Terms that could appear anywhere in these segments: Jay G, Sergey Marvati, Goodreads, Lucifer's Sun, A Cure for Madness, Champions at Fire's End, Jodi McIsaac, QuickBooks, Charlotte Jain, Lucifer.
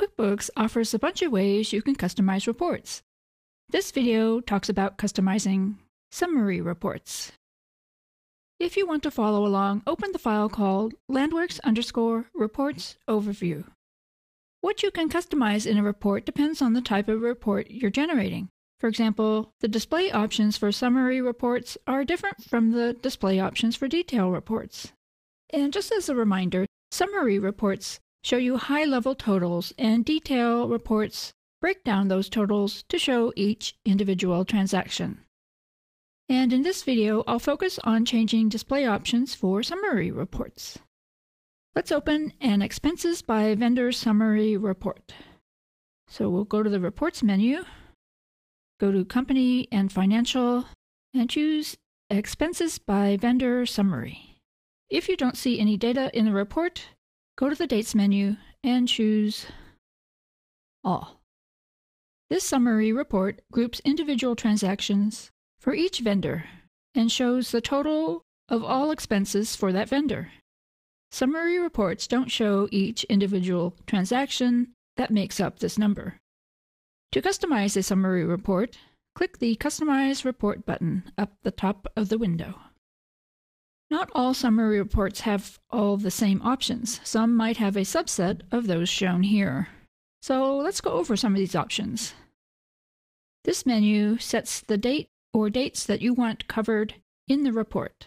QuickBooks offers a bunch of ways you can customize reports. This video talks about customizing summary reports. If you want to follow along, open the file called Landworks_reports_overview. What you can customize in a report depends on the type of report you're generating. For example, the display options for summary reports are different from the display options for detail reports. And just as a reminder, summary reports show you high-level totals, and detail reports break down those totals to show each individual transaction. And in this video, I'll focus on changing display options for summary reports. Let's open an Expenses by Vendor Summary Report. So we'll go to the Reports menu, go to Company and Financial, and choose Expenses by Vendor Summary. If you don't see any data in the report, go to the Dates menu and choose All. This summary report groups individual transactions for each vendor and shows the total of all expenses for that vendor. Summary reports don't show each individual transaction that makes up this number. To customize a summary report, click the Customize Report button up the top of the window. Not all summary reports have all the same options. Some might have a subset of those shown here. So let's go over some of these options. This menu sets the date or dates that you want covered in the report.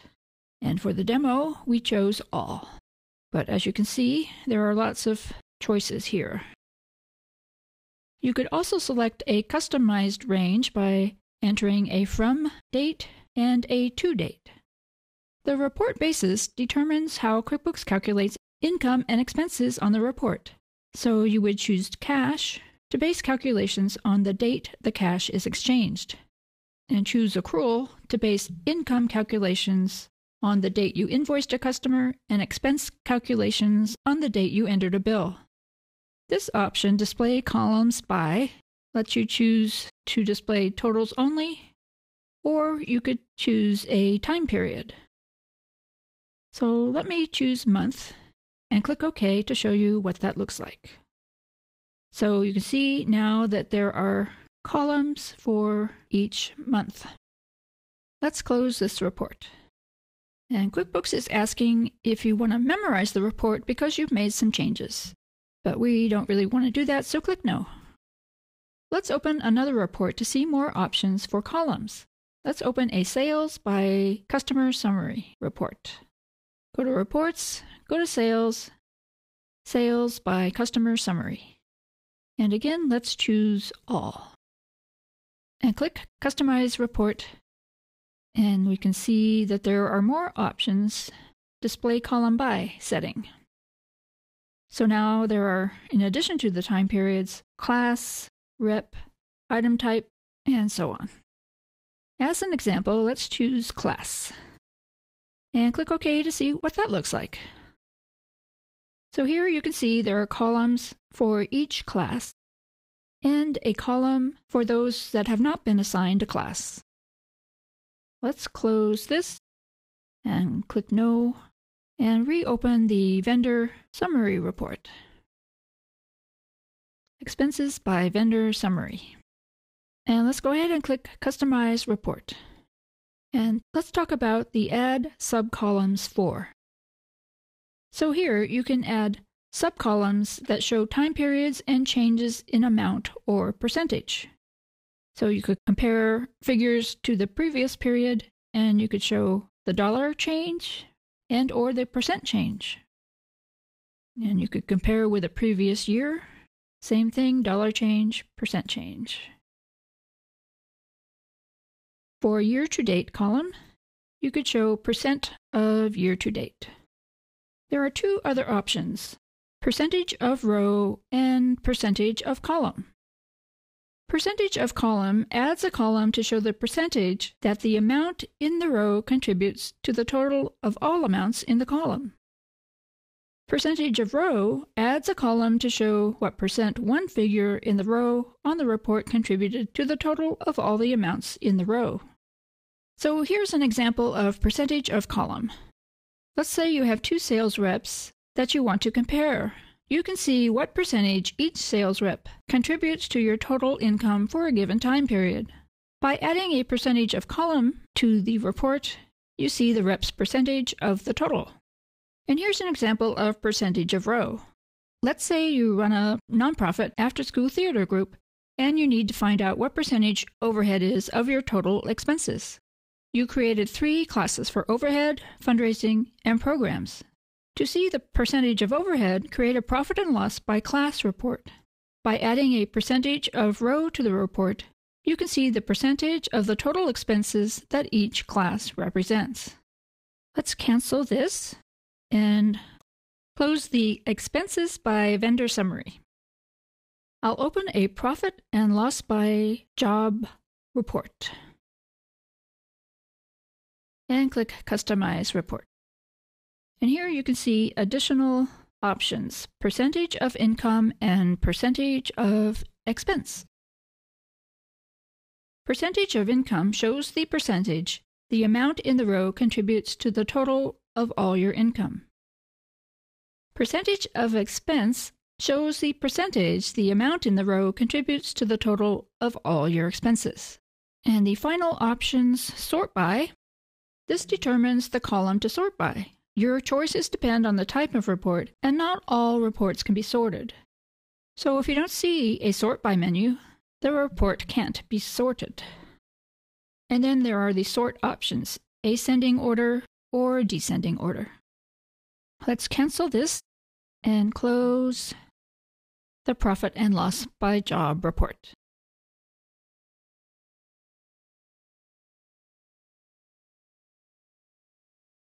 And for the demo, we chose all. But as you can see, there are lots of choices here. You could also select a customized range by entering a from date and a to date. The report basis determines how QuickBooks calculates income and expenses on the report. So you would choose cash to base calculations on the date the cash is exchanged, and choose accrual to base income calculations on the date you invoiced a customer and expense calculations on the date you entered a bill. This option, Display Columns By, lets you choose to display totals only, or you could choose a time period. So let me choose month and click OK to show you what that looks like. So you can see now that there are columns for each month. Let's close this report. And QuickBooks is asking if you want to memorize the report because you've made some changes. But we don't really want to do that, so click No. Let's open another report to see more options for columns. Let's open a Sales by Customer Summary report. Go to Reports, go to Sales, Sales by Customer Summary. And again, let's choose All. And click Customize Report. And we can see that there are more options. Display Column By setting. So now there are, in addition to the time periods, class, rep, item type, and so on. As an example, let's choose Class. And click OK to see what that looks like. So here you can see there are columns for each class and a column for those that have not been assigned a class. Let's close this and click No and reopen the vendor summary report. Expenses by vendor summary. And let's go ahead and click Customize Report. And let's talk about the Add Subcolumns For. So here you can add subcolumns that show time periods and changes in amount or percentage. So you could compare figures to the previous period, and you could show the dollar change and or the percent change. And you could compare with a previous year. Same thing, dollar change, percent change. For year-to-date column, you could show percent of year-to-date. There are two other options, percentage of row and percentage of column. Percentage of column adds a column to show the percentage that the amount in the row contributes to the total of all amounts in the column. Percentage of row adds a column to show what percent one figure in the row on the report contributed to the total of all the amounts in the row. So here's an example of percentage of column. Let's say you have two sales reps that you want to compare, you can see what percentage each sales rep contributes to your total income for a given time period. By adding a percentage of column to the report, you see the rep's percentage of the total. And here's an example of percentage of row. Let's say you run a nonprofit after-school theater group and you need to find out what percentage overhead is of your total expenses. You created 3 classes for overhead, fundraising, and programs. To see the percentage of overhead, create a profit and loss by class report. By adding a percentage of row to the report, you can see the percentage of the total expenses that each class represents. Let's cancel this and close the expenses by vendor summary. I'll open a profit and loss by job report and click Customize Report. And here you can see additional options, percentage of income and percentage of expense. Percentage of income shows the percentage the amount in the row contributes to the total of all your income. Percentage of expense shows the percentage the amount in the row contributes to the total of all your expenses. And the final options, sort by. This determines the column to sort by. Your choices depend on the type of report, and not all reports can be sorted. So if you don't see a sort by menu, the report can't be sorted. And then there are the sort options, ascending order or descending order. Let's cancel this and close the profit and loss by job report.